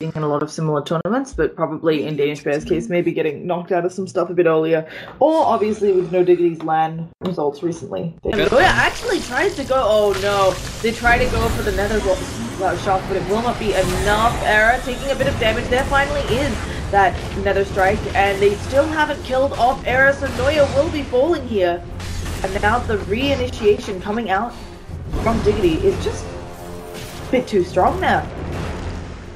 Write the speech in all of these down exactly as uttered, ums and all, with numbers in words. in a lot of similar tournaments, but probably in Danish Bears' case, maybe getting knocked out of some stuff a bit earlier, or obviously with No Diggity's LAN results recently. Noya actually tried to go, oh no, they try to go for the nether shot, but it will not be enough. E R A taking a bit of damage, there finally is that nether strike, and they still haven't killed off E R A, so Noya will be falling here. And now the reinitiation coming out from Diggity is just a bit too strong now.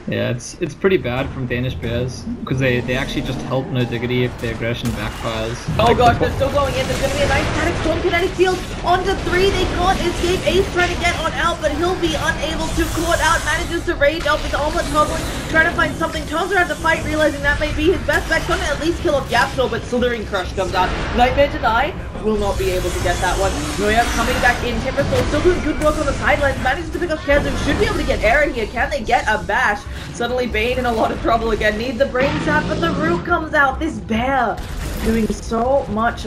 Yeah, it's it's pretty bad from Danish Bears, because they, they actually just help No Diggity if the aggression backfires. Oh like gosh, the they're still going in, there's going to be a nice Static Storm, Kinetic Field, onto three, they can't escape, Ace trying to get on out, but he'll be unable to court out, manages to rage up with Omelette Goblin, trying to find something, turns around to fight, realizing that may be his best bet, going to at least kill off Yapzor, but Slithering Crush comes out. Nightmare Deny will not be able to get that one. Noya coming back in, Timbersaw still doing good work on the sidelines, manages to pick up Kezu, should be able to get E R A here, can they get a bash? Suddenly Bane in a lot of trouble again, needs the brain sap, but the root comes out, this bear doing so much,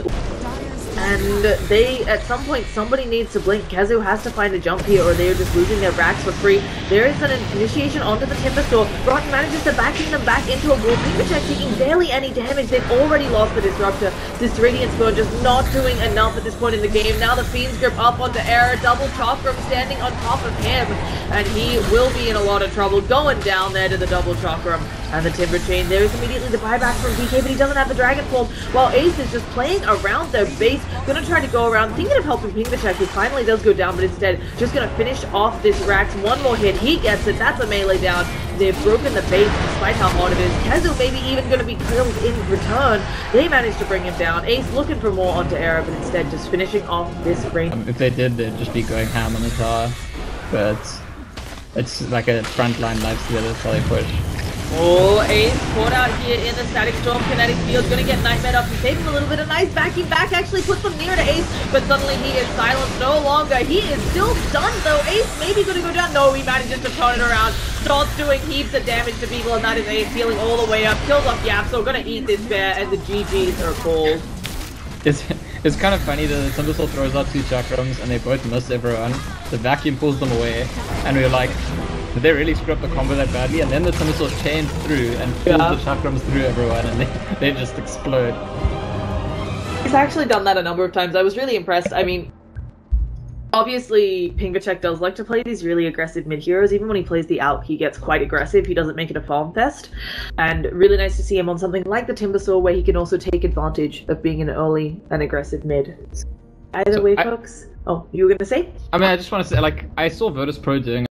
and they, at some point, somebody needs to blink. Kezu has to find a jump here, or they are just losing their racks for free. There is an initiation onto the Timbersaw. Rot manages to backing them back into a wall. Pingvachek taking barely any damage. They've already lost the Disruptor. This Radiant Spurn just not doing enough at this point in the game. Now the Fiend's grip up onto E R A. Double Chakram standing on top of him, and he will be in a lot of trouble. Going down there to the Double Chakram and the Timber Chain. There is immediately the buyback from V K, but he doesn't have the Dragon Form, while Ace is just playing around their base. Gonna try to go around, thinking of helping Pingvachek, who finally does go down, but instead just gonna finish off this Rax. One more hit, he gets it, that's a melee down. They've broken the base despite how hard it is. Kezu maybe even gonna be killed in return. They managed to bring him down. Ace looking for more onto E R A, but instead just finishing off this range. Um, if they did, they'd just be going ham on the tower, but it's, it's like a frontline lifestealer, that's how they push. Oh, Ace caught out here in the Static Storm. Kinetic Field gonna get Nightmare up. He's saving a little bit of nice backing back, actually puts them near to Ace, but suddenly he is silenced no longer. He is still stunned though. Ace maybe gonna go down. No, he manages to turn it around. Starts doing heaps of damage to people, and that is Ace healing all the way up. Kills off Yapzor, gonna eat this bear, and the G Gs are called. It's, it's kind of funny that the Timbersaw throws out two Chakrams and they both miss everyone. The vacuum pulls them away, and we're like, did they really screw up the combo that badly? And then the Timbersaw chains through and pulls yeah. the Chakrams through everyone, and they, they just explode. He's actually done that a number of times. I was really impressed. I mean, obviously Pingvachek does like to play these really aggressive mid-heroes. Even when he plays the out, he gets quite aggressive. He doesn't make it a farm fest. And really nice to see him on something like the Timbersaw, where he can also take advantage of being an early and aggressive mid. Either so way, I, folks. Oh, you were going to say? I mean, I just want to say, like, I saw Virtus Pro doing